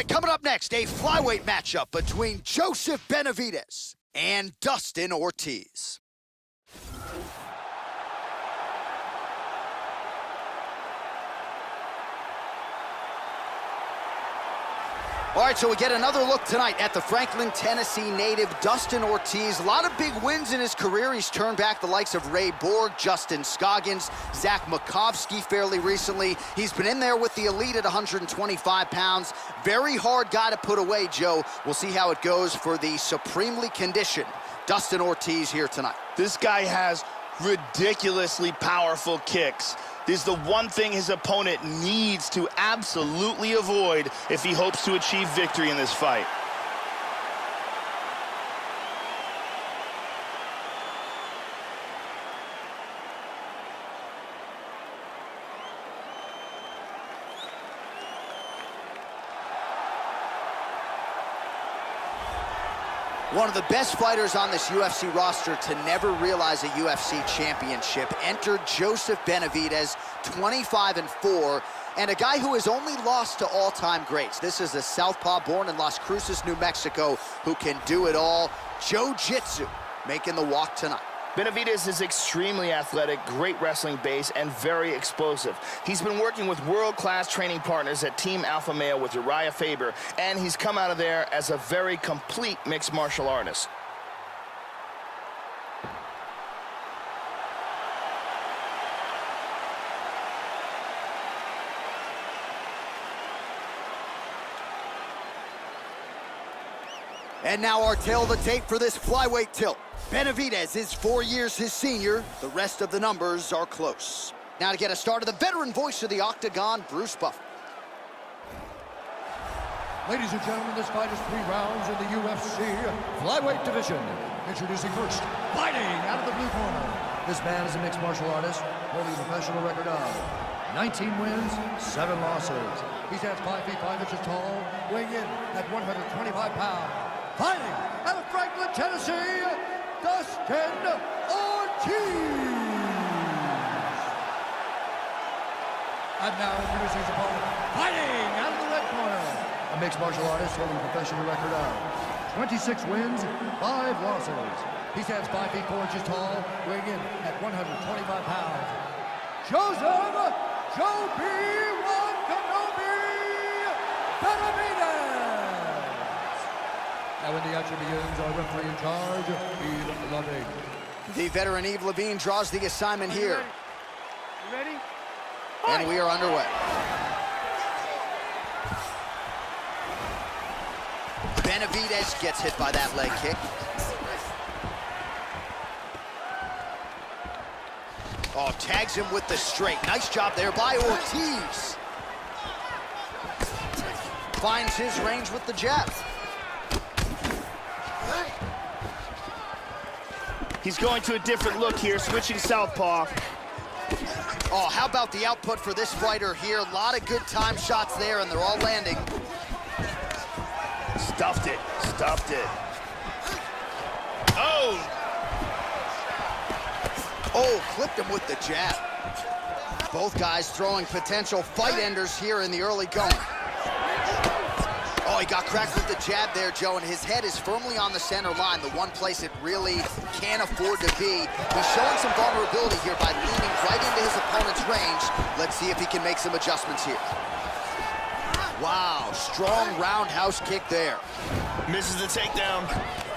right, coming up next, a flyweight matchup between Joseph Benavidez and Dustin Ortiz. All right, so we get another look tonight at the Franklin, Tennessee native Dustin Ortiz. A lot of big wins in his career. He's turned back the likes of Ray Borg, Justin Scoggins, Zach Makovsky fairly recently. He's been in there with the elite at 125 pounds. Very hard guy to put away, Joe. We'll see how it goes for the supremely conditioned Dustin Ortiz here tonight. This guy has ridiculously powerful kicks. This is the one thing his opponent needs to absolutely avoid if he hopes to achieve victory in this fight. One of the best fighters on this UFC roster to never realize a UFC championship entered Joseph Benavidez, 25-4, and a guy who has only lost to all-time greats. This is a southpaw born in Las Cruces, New Mexico, who can do it all. Jiu-Jitsu making the walk tonight. Benavidez is extremely athletic, great wrestling base, and very explosive. He's been working with world-class training partners at Team Alpha Male with Uriah Faber, and he's come out of there as a very complete mixed martial artist. And now our tail of the tape for this flyweight tilt. Benavidez is 4 years his senior. The rest of the numbers are close. Now to get us started, the veteran voice of the Octagon, Bruce Buffer. Ladies and gentlemen, this fight is 3 rounds in the UFC flyweight division. Introducing first, fighting out of the blue corner. This man is a mixed martial artist holding a professional record of 19 wins, 7 losses. He stands 5 feet 5 inches tall, weighing in at 125 pounds. Fighting out of Franklin, Tennessee, Dustin Ortiz. And now introducing his opponent, fighting out of the red corner, a mixed martial artist holding a professional record of 26 wins, 5 losses. He stands 5 feet 4 inches tall, weighing in at 125 pounds. Joseph Joe B. One Kenobi Benavidez. Now when the action begins, our referee in charge, Eve Levine. The veteran Eve Levine draws the assignment here. You ready? And we are underway. Benavidez gets hit by that leg kick. Oh, tags him with the straight. Nice job there by Ortiz. Finds his range with the jab. He's going to a different look here, switching southpaw. Oh, how about the output for this fighter here? A lot of good time shots there, and they're all landing. Stuffed it, stuffed it. Oh! Oh, clipped him with the jab. Both guys throwing potential fight enders here in the early going. Oh, he got cracked with the jab there, Joe, and his head is firmly on the center line, the one place it really can't afford to be. He's showing some vulnerability here by leaning right into his opponent's range. Let's see if he can make some adjustments here. Wow, strong roundhouse kick there. Misses the takedown.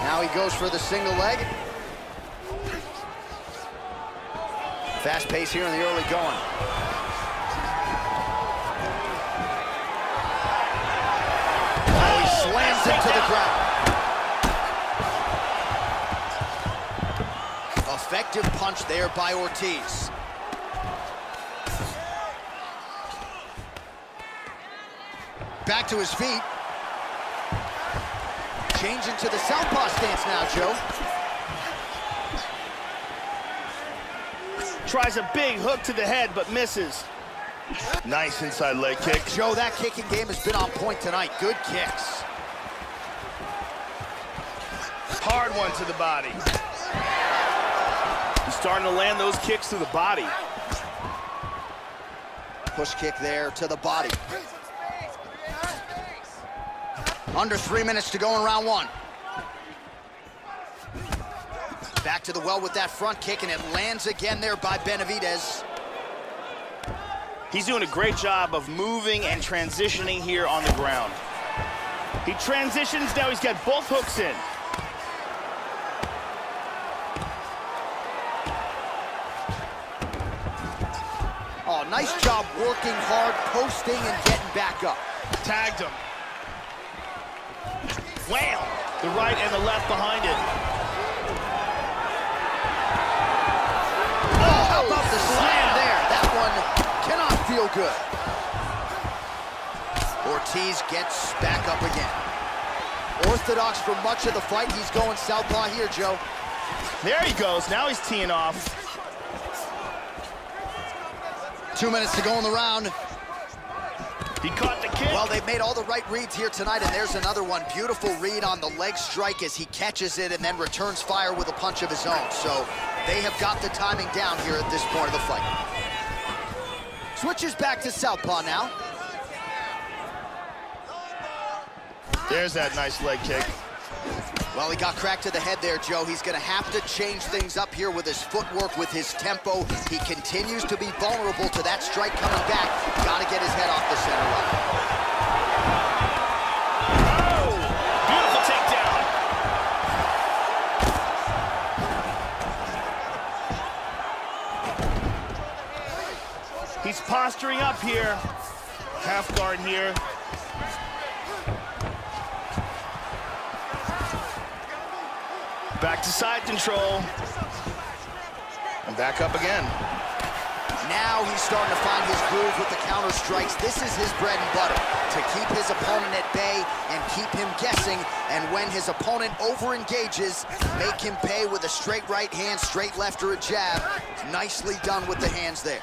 Now he goes for the single leg. Fast pace here in the early going. Oh, he slams it to the ground. Effective punch there by Ortiz. Back to his feet. Changing to the southpaw stance now, Joe. Tries a big hook to the head, but misses. Nice inside leg kick. Joe, that kicking game has been on point tonight. Good kicks. Hard one to the body. He's starting to land those kicks to the body. Push kick there to the body. Under 3 minutes to go in round one. Back to the well with that front kick, and it lands again there by Benavidez. He's doing a great job of moving and transitioning here on the ground. He transitions, now he's got both hooks in. Oh, nice job working hard, posting, and getting back up. Tagged him. Wham! The right and the left behind it. Oh, how about the slam there? That one cannot feel good. Ortiz gets back up again. Orthodox for much of the fight. He's going southpaw here, Joe. There he goes. Now he's teeing off. 2 minutes to go in the round. He caught the kick. Well, they've made all the right reads here tonight, and there's another one. Beautiful read on the leg strike as he catches it and then returns fire with a punch of his own. So they have got the timing down here at this point of the fight. Switches back to southpaw now. There's that nice leg kick. Well, he got cracked to the head there, Joe. He's gonna have to change things up here with his footwork, with his tempo. He continues to be vulnerable to that strike coming back. Gotta get his head off the center line. Oh, beautiful takedown. He's posturing up here. Half guard here. Back to side control. And back up again. Now he's starting to find his groove with the counter strikes. This is his bread and butter, to keep his opponent at bay and keep him guessing. And when his opponent over-engages, make him pay with a straight right hand, straight left, or a jab. Nicely done with the hands there.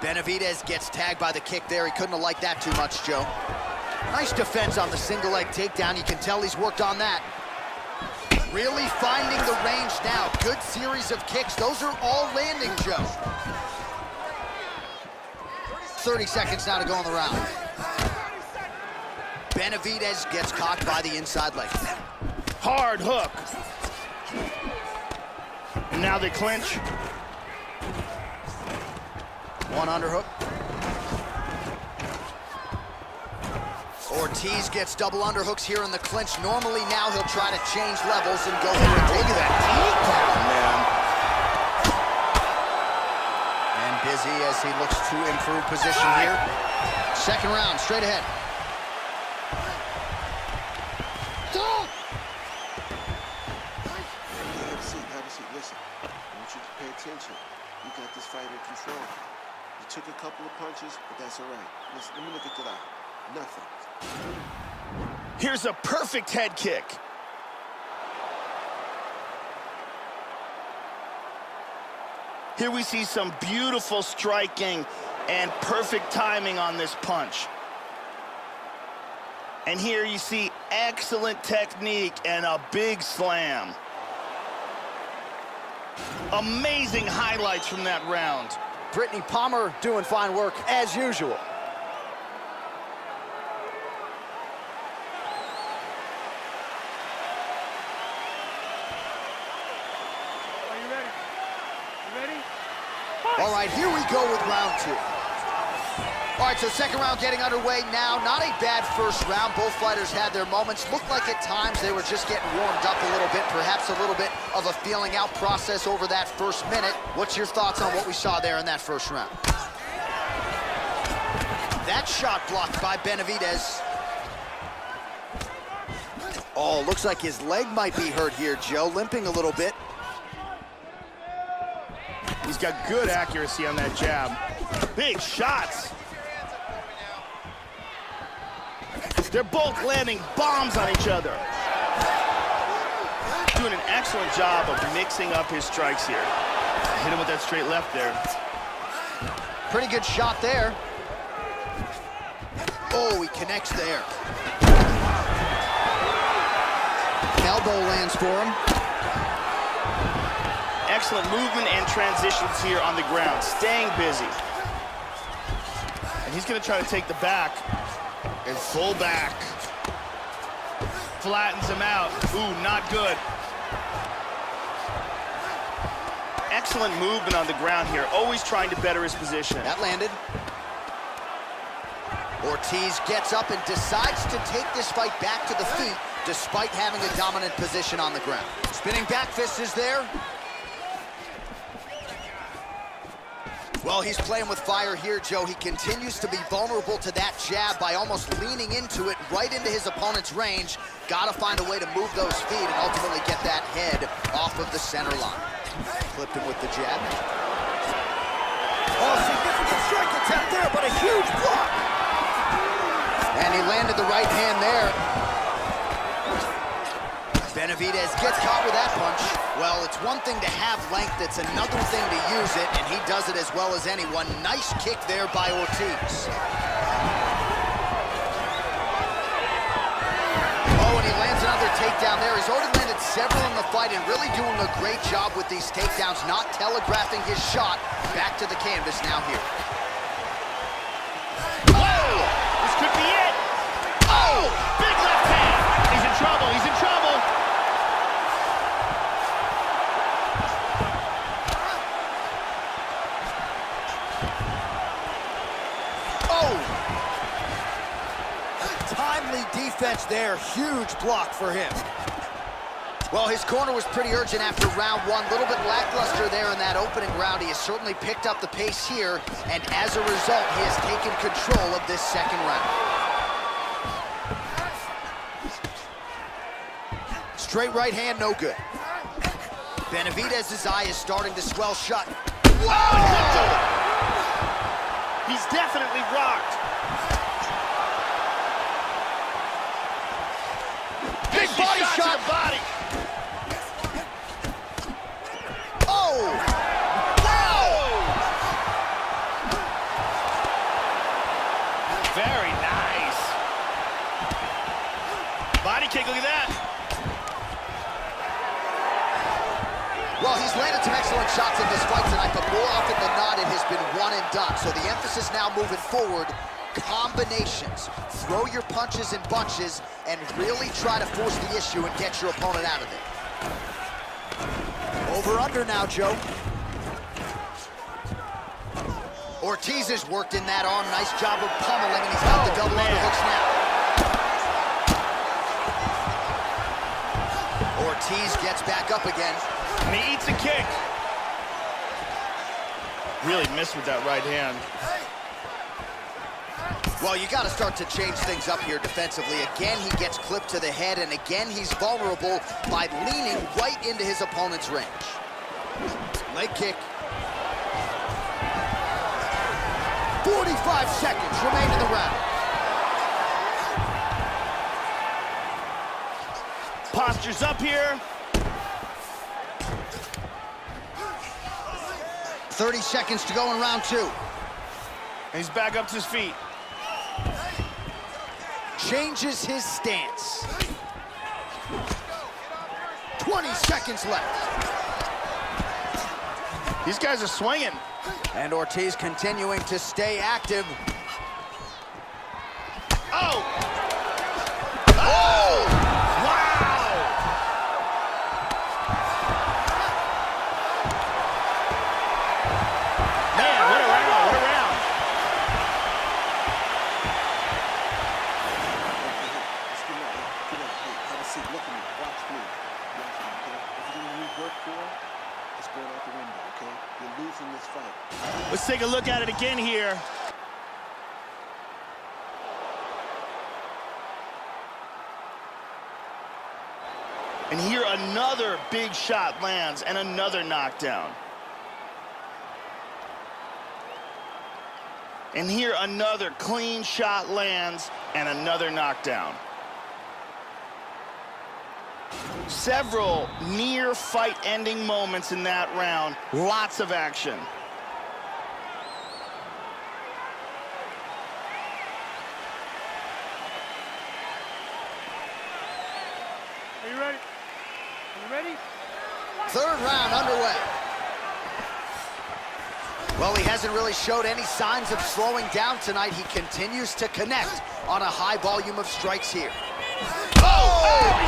Benavidez gets tagged by the kick there. He couldn't have liked that too much, Joe. Nice defense on the single leg takedown. You can tell he's worked on that. Really finding the range now. Good series of kicks. Those are all landing, Joe. 30 seconds now to go in the round. Benavidez gets caught by the inside leg. Hard hook. And now they clinch. One underhook. Ortiz gets double underhooks here in the clinch. Normally now he'll try to change levels and go for a take. Look at that takedown, man. And busy as he looks to improve position here. Second round, straight ahead. Have a seat, listen. I want you to pay attention. You got this fight under control. You took a couple of punches, but that's all right. Listen, let me look at the eye. Nothing. Here's a perfect head kick. Here we see some beautiful striking and perfect timing on this punch. And here you see excellent technique and a big slam. Amazing highlights from that round. Brittany Palmer doing fine work as usual. All right, here we go with round two. All right, so second round getting underway now. Not a bad first round. Both fighters had their moments. Looked like at times they were just getting warmed up a little bit, perhaps a little bit of a feeling out process over that first minute. What's your thoughts on what we saw there in that first round? That shot blocked by Benavidez. Oh, looks like his leg might be hurt here, Joe. Limping a little bit. He's got good accuracy on that jab. Big shots. They're both landing bombs on each other. Doing an excellent job of mixing up his strikes here. Hit him with that straight left there. Pretty good shot there. Oh, he connects there. Elbow lands for him. Excellent movement and transitions here on the ground, staying busy. And he's gonna try to take the back and full back. flattens him out. Ooh, not good. Excellent movement on the ground here, always trying to better his position. That landed. Ortiz gets up and decides to take this fight back to the feet despite having a dominant position on the ground. Spinning back fist is there. Well, he's playing with fire here, Joe. He continues to be vulnerable to that jab by almost leaning into it right into his opponent's range. Got to find a way to move those feet and ultimately get that head off of the center line. Clipped him with the jab. Oh, significant strike attempt there, but a huge block. And he landed the right hand there. Benavidez gets caught with that punch. Well, it's one thing to have length, it's another thing to use it, and he does it as well as anyone. Nice kick there by Ortiz. Oh, and he lands another takedown there. He's already landed several in the fight and really doing a great job with these takedowns, not telegraphing his shot. Back to the canvas now here. Whoa! This could be it! Oh! Big left hand! He's in trouble, he's in trouble! Defense there, huge block for him. Well, his corner was pretty urgent after round one. A little bit lackluster there in that opening round. He has certainly picked up the pace here, and as a result, he has taken control of this second round. Straight right hand, no good. Benavidez's eye is starting to swell shut. Whoa! Oh, he's definitely rocked. Body shot, body. Oh! Wow! Very nice. Body kick, look at that. Well, he's landed some excellent shots in this fight tonight, but more often than not, it has been one and done. So the emphasis now moving forward, combinations. Throw your punches in bunches and really try to force the issue and get your opponent out of it. Over under now, Joe. Ortiz has worked in that arm. Nice job of pummeling, and he's got the double underhooks now. Ortiz gets back up again. And he eats a kick. Really missed with that right hand. Well, you got to start to change things up here defensively. Again, he gets clipped to the head, and again, he's vulnerable by leaning right into his opponent's range. Leg kick. 45 seconds remain in the round. Posture's up here. 30 seconds to go in round two. And he's back up to his feet. Changes his stance. 20 seconds left. These guys are swinging. And Ortiz continuing to stay active. Oh! Oh! Wow! Man, what a round, what a round. Let's take a look at it again here. And here another big shot lands and another knockdown. And here another clean shot lands and another knockdown. Several near fight-ending moments in that round. Lots of action. Are you ready? Are you ready? Third round underway. Well, he hasn't really showed any signs of slowing down tonight. He continues to connect on a high volume of strikes here. Oh! Oh!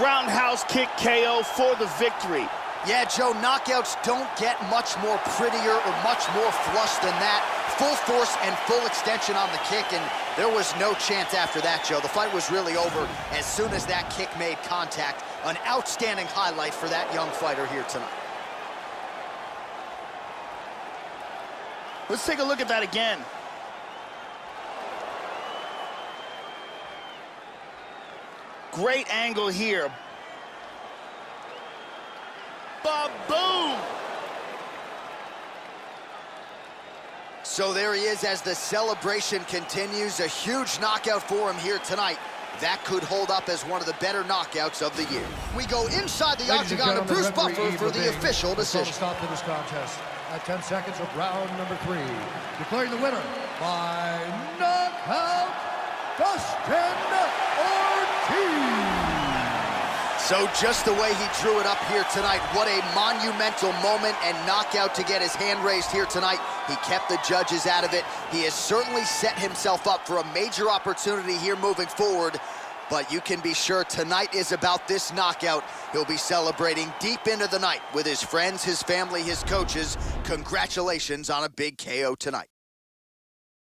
roundhouse kick KO for the victory. Yeah, Joe, knockouts don't get much more prettier or much more flush than that. Full force and full extension on the kick, and there was no chance after that, Joe. The fight was really over as soon as that kick made contact. An outstanding highlight for that young fighter here tonight. Let's take a look at that again. Great angle here. Ba-boom! So there he is as the celebration continues. A huge knockout for him here tonight. That could hold up as one of the better knockouts of the year. We go inside the octagon to Bruce Buffer for the official decision. Stop to this contest at 10 seconds of round number 3. Declaring the winner by knockout, Dustin Ortiz. So just the way he drew it up here tonight, what a monumental moment and knockout to get his hand raised here tonight. He kept the judges out of it. He has certainly set himself up for a major opportunity here moving forward, but you can be sure tonight is about this knockout. He'll be celebrating deep into the night with his friends, his family, his coaches. Congratulations on a big KO tonight.